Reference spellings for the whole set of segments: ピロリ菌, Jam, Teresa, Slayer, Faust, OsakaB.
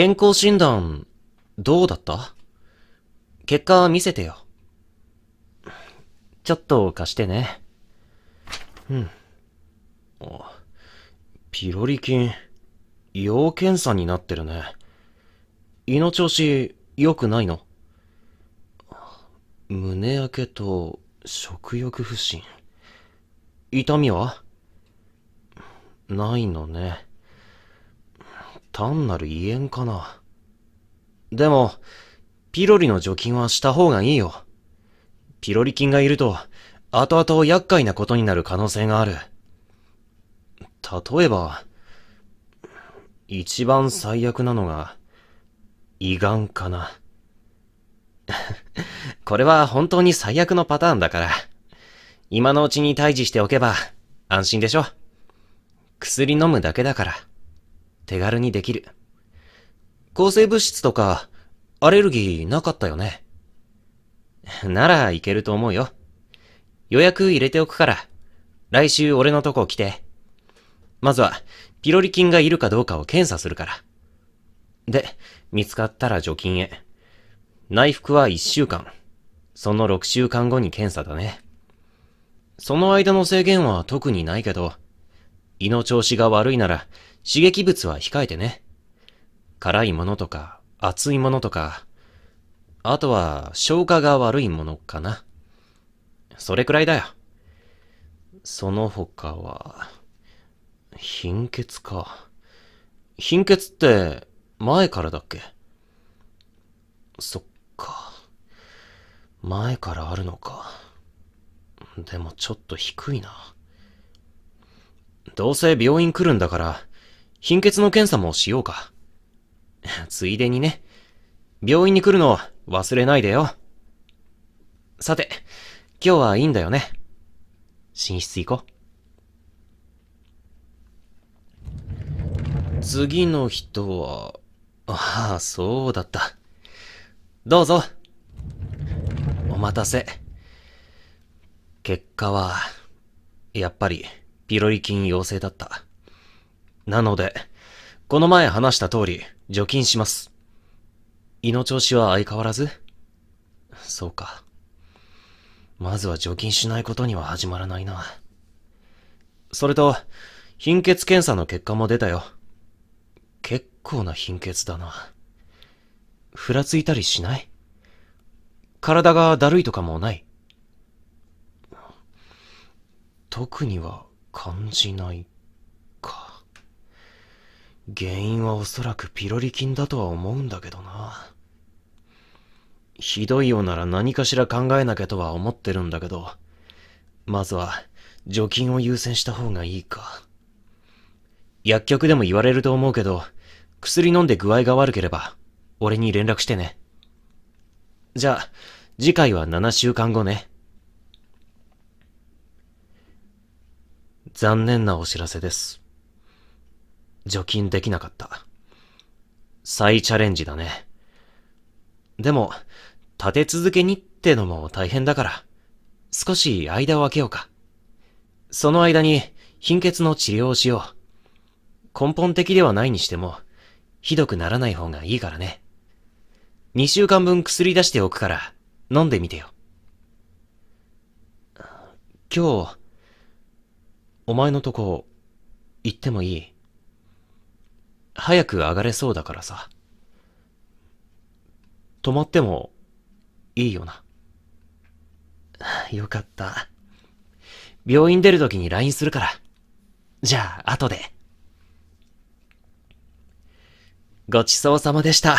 健康診断、どうだった？結果見せてよ。ちょっと貸してね。うん。あ、ピロリ菌、要検査になってるね。胃の調子、良くないの？胸焼けと、食欲不振。痛みは？ないのね。単なる胃炎かな。でも、ピロリの除菌はした方がいいよ。ピロリ菌がいると、後々厄介なことになる可能性がある。例えば、一番最悪なのが、胃がんかな。これは本当に最悪のパターンだから、今のうちに退治しておけば安心でしょ。薬飲むだけだから、手軽にできる。抗生物質とか、アレルギーなかったよね。ならいけると思うよ。予約入れておくから、来週俺のとこ来て。まずは、ピロリ菌がいるかどうかを検査するから。で、見つかったら除菌へ。内服は1週間。その6週間後に検査だね。その間の制限は特にないけど、胃の調子が悪いなら刺激物は控えてね。辛いものとか、熱いものとか、あとは消化が悪いものかな。それくらいだよ。その他は、貧血か。貧血って前からだっけ？そっか。前からあるのか。でもちょっと低いな。どうせ病院来るんだから、貧血の検査もしようか。ついでにね、病院に来るの忘れないでよ。さて、今日はいいんだよね。寝室行こう。次の人は、ああ、そうだった。どうぞ。お待たせ。結果は、やっぱり、ピロリ菌陽性だった。なので、この前話した通り、除菌します。胃の調子は相変わらず？そうか。まずは除菌しないことには始まらないな。それと、貧血検査の結果も出たよ。結構な貧血だな。ふらついたりしない？体がだるいとかもない？特には感じないか。原因はおそらくピロリ菌だとは思うんだけどな。ひどいようなら何かしら考えなきゃとは思ってるんだけど、まずは除菌を優先した方がいいか。薬局でも言われると思うけど、薬飲んで具合が悪ければ、俺に連絡してね。じゃあ、次回は7週間後ね。残念なお知らせです。除菌できなかった。再チャレンジだね。でも、立て続けにってのも大変だから、少し間を空けようか。その間に貧血の治療をしよう。根本的ではないにしても、ひどくならない方がいいからね。2週間分薬出しておくから、飲んでみてよ。今日、お前のとこ、行ってもいい？早く上がれそうだからさ。泊まっても、いいよな。よかった。病院出るときに LINE するから。じゃあ、後で。ごちそうさまでした。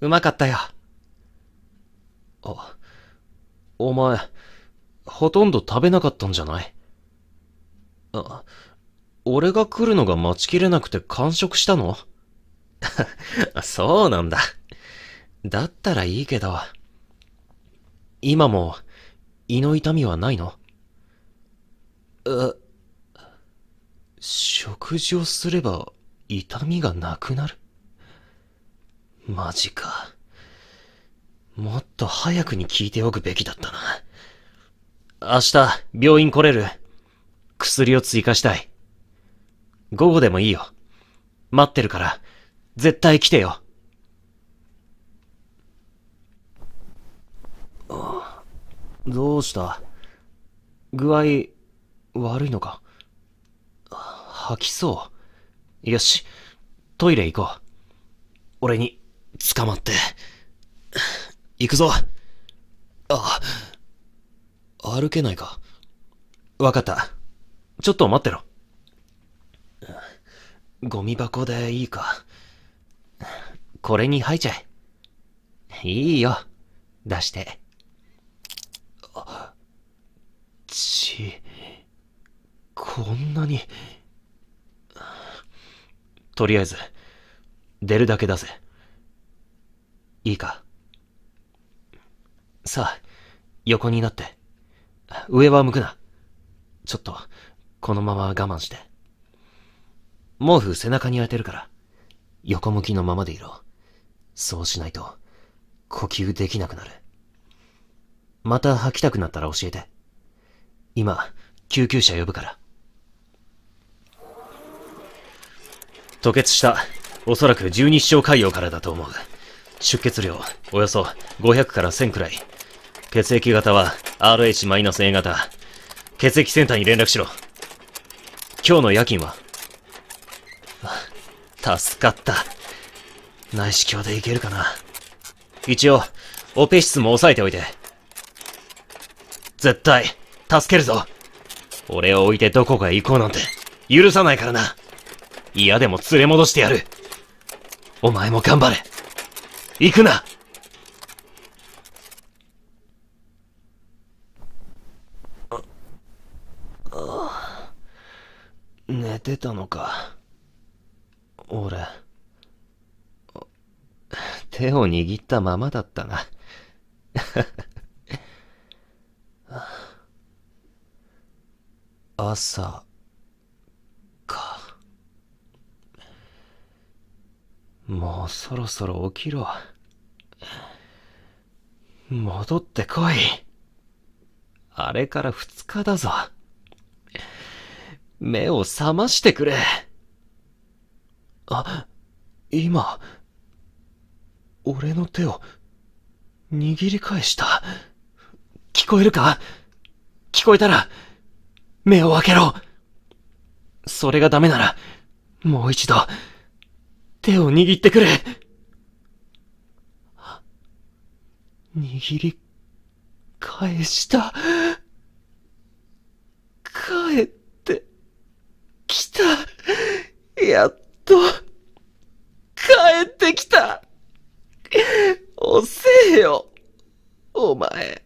うまかったよ。あ、お前、ほとんど食べなかったんじゃない？あ、俺が来るのが待ちきれなくて完食したの？そうなんだ。だったらいいけど。今も、胃の痛みはないの？食事をすれば痛みがなくなる？マジか。もっと早くに聞いておくべきだったな。明日、病院来れる？薬を追加したい。午後でもいいよ。待ってるから、絶対来てよ。どうした？具合悪いのか？吐きそう。よし、トイレ行こう。俺に捕まって。行くぞ。あ、歩けないか。わかった。ちょっと待ってろ。ゴミ箱でいいか。これに入っちゃえ。いいよ。出して。こんなに。とりあえず、出るだけ出せ。いいか。さあ、横になって。上は向くな。ちょっと、このまま我慢して。毛布背中に当てるから、横向きのままでいろ。そうしないと、呼吸できなくなる。また吐きたくなったら教えて。今、救急車呼ぶから。吐血した、おそらく十二指腸潰瘍からだと思う。出血量、およそ500から1000くらい。血液型は RH-A 型。血液センターに連絡しろ。今日の夜勤は？助かった。内視鏡でいけるかな。一応、オペ室も押さえておいて。絶対、助けるぞ。俺を置いてどこかへ行こうなんて、許さないからな。嫌でも連れ戻してやる。お前も頑張れ。行くな。寝てたのか。俺、手を握ったままだったな。朝か。もうそろそろ起きろ。戻ってこい。あれから2日だぞ。目を覚ましてくれ。あ、今、俺の手を握り返した。聞こえるか？聞こえたら、目を開けろ。それがダメなら、もう一度、手を握ってくれ。握り返した。帰ってきた。やっと、帰ってきた。遅えよ、お前。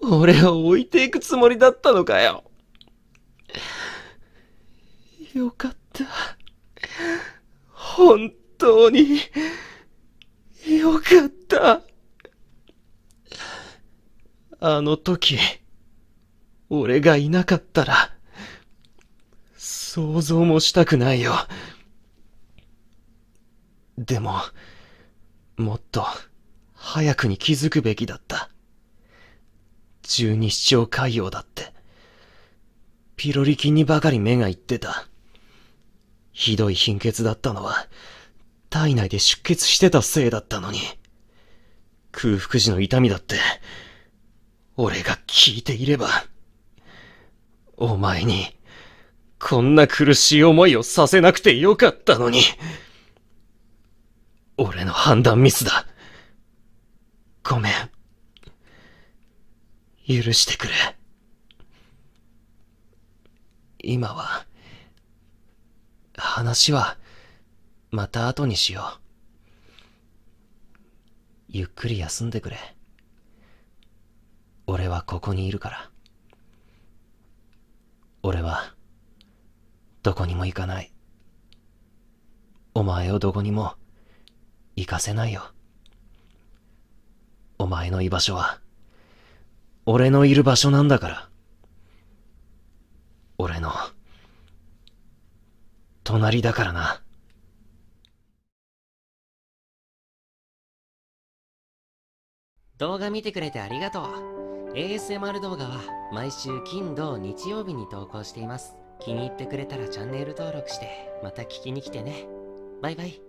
俺を置いていくつもりだったのかよ。よかった。本当に、よかった。あの時、俺がいなかったら、想像もしたくないよ。でも、もっと、早くに気づくべきだった。十二指腸潰瘍だって。ピロリ菌にばかり目がいってた。ひどい貧血だったのは、体内で出血してたせいだったのに。空腹時の痛みだって、俺が聞いていれば、お前に、こんな苦しい思いをさせなくてよかったのに。俺の判断ミスだ。ごめん。許してくれ。今は、話は、また後にしよう。ゆっくり休んでくれ。俺はここにいるから。俺は、どこにも行かない。お前をどこにも、行かせないよ。お前の居場所は、俺のいる場所なんだから。俺の、隣だからな。動画見てくれてありがとう。ASMR 動画は毎週金土日曜日に投稿しています。気に入ってくれたらチャンネル登録して、また聞きに来てね。バイバイ。